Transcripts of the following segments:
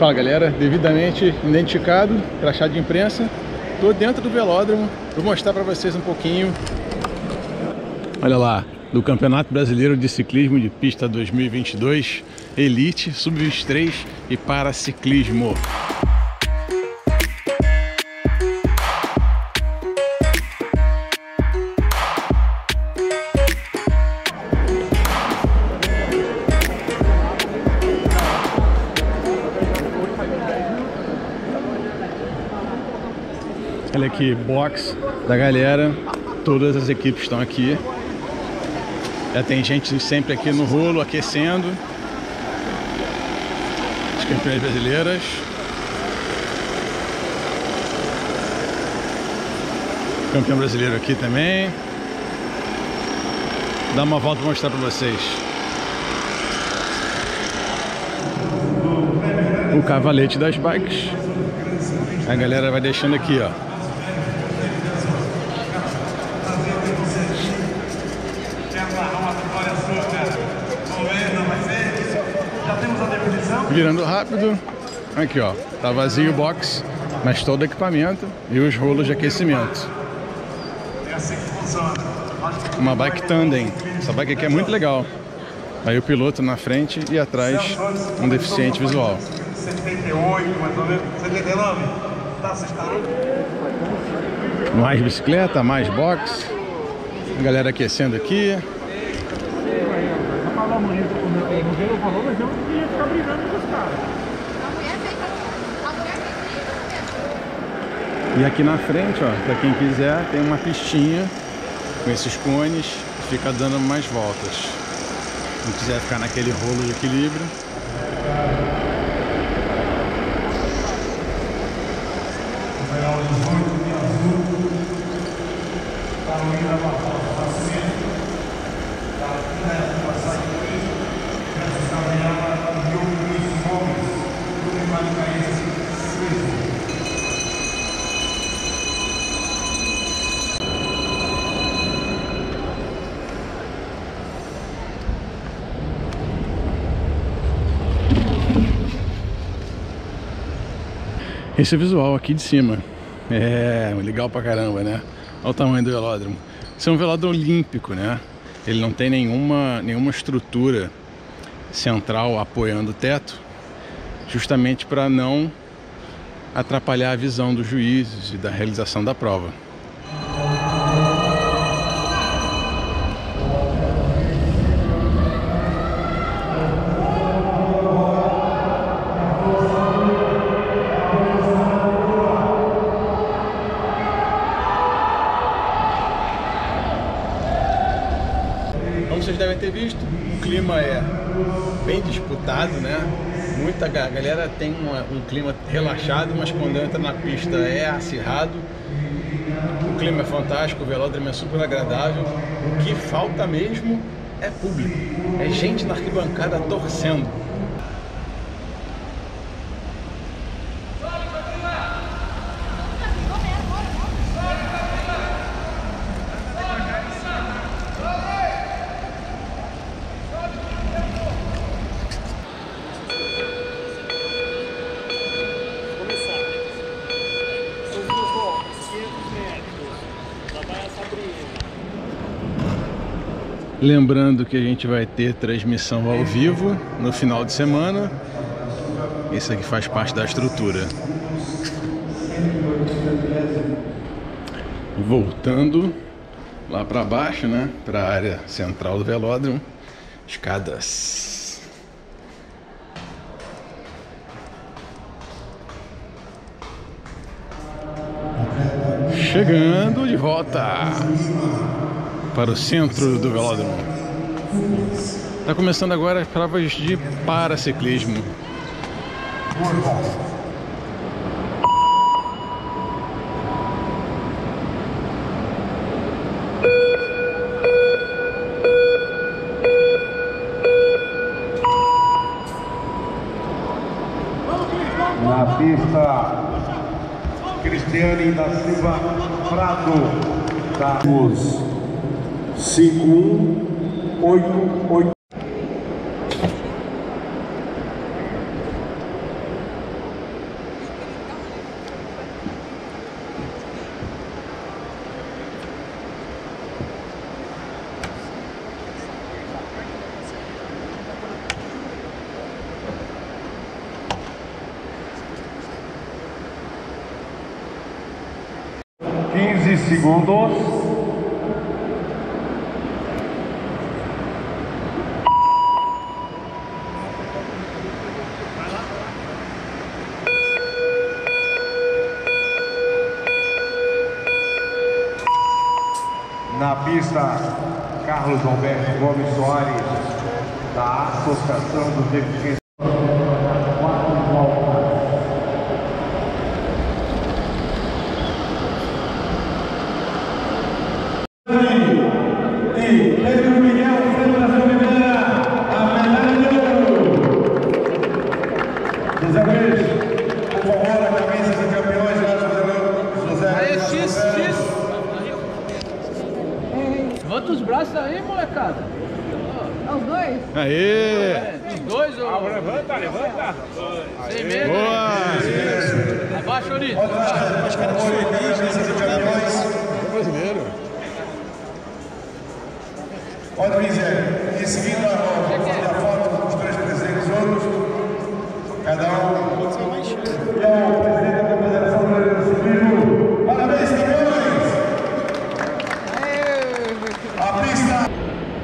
Fala galera, devidamente identificado, crachá de imprensa, tô dentro do velódromo, vou mostrar para vocês um pouquinho. Olha lá, do Campeonato Brasileiro de Ciclismo de Pista 2022, Elite, Sub-23 e Paraciclismo. Olha aqui, box da galera, todas as equipes estão aqui. Já tem gente sempre aqui no rolo, aquecendo. As campeãs brasileiras. Campeão brasileiro aqui também. Dá uma volta para mostrar para vocês. O cavalete das bikes. A galera vai deixando aqui, ó. Virando rápido, aqui ó, tá vazio o box, mas todo o equipamento e os rolos de aquecimento. Uma bike tandem, essa bike aqui é muito legal. Aí o piloto na frente e atrás um deficiente visual. 78, mais ou menos, 79, tá assustado? Mais bicicleta, mais box, a galera aquecendo aqui. E aqui na frente, ó, para quem quiser, tem uma pistinha com esses cones, fica dando mais voltas. Não quiser ficar naquele rolo de equilíbrio. Esse visual aqui de cima é legal pra caramba, né? Olha o tamanho do velódromo. Isso é um velódromo olímpico, né? Ele não tem nenhuma estrutura central apoiando o teto, justamente para não atrapalhar a visão dos juízes e da realização da prova. Como vocês devem ter visto, o clima é bem disputado, né? Muita galera tem um clima relaxado, mas quando entra na pista é acirrado. O clima é fantástico, o velódromo é super agradável. O que falta mesmo é público, é gente na arquibancada torcendo. Lembrando que a gente vai ter transmissão ao vivo no final de semana. Isso aqui faz parte da estrutura. Voltando lá para baixo, né? Para a área central do velódromo. Escadas. Chegando de volta para o centro do velódromo. Está começando agora as provas de paraciclismo. Na pista, Cristiane da Silva Prato. 5188 segundos. Na pista, Carlos Alberto Gomes Soares, da Associação dos Deficientes. Levanta os braços aí, molecada. Os dois? Aê! Os dois, ô. Levanta, levanta. Sem medo. Boa! Abaixa, Olívio. Brasileiro. Pode vir, Zé. E seguindo a foto dos três presentes outros, cada um.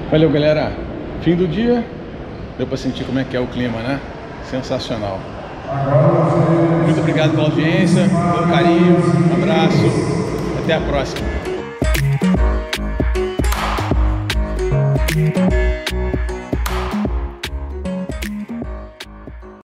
Valeu, galera, fim do dia, deu pra sentir como é que é o clima, né? Sensacional. Muito obrigado pela audiência, pelo carinho, um abraço, até a próxima.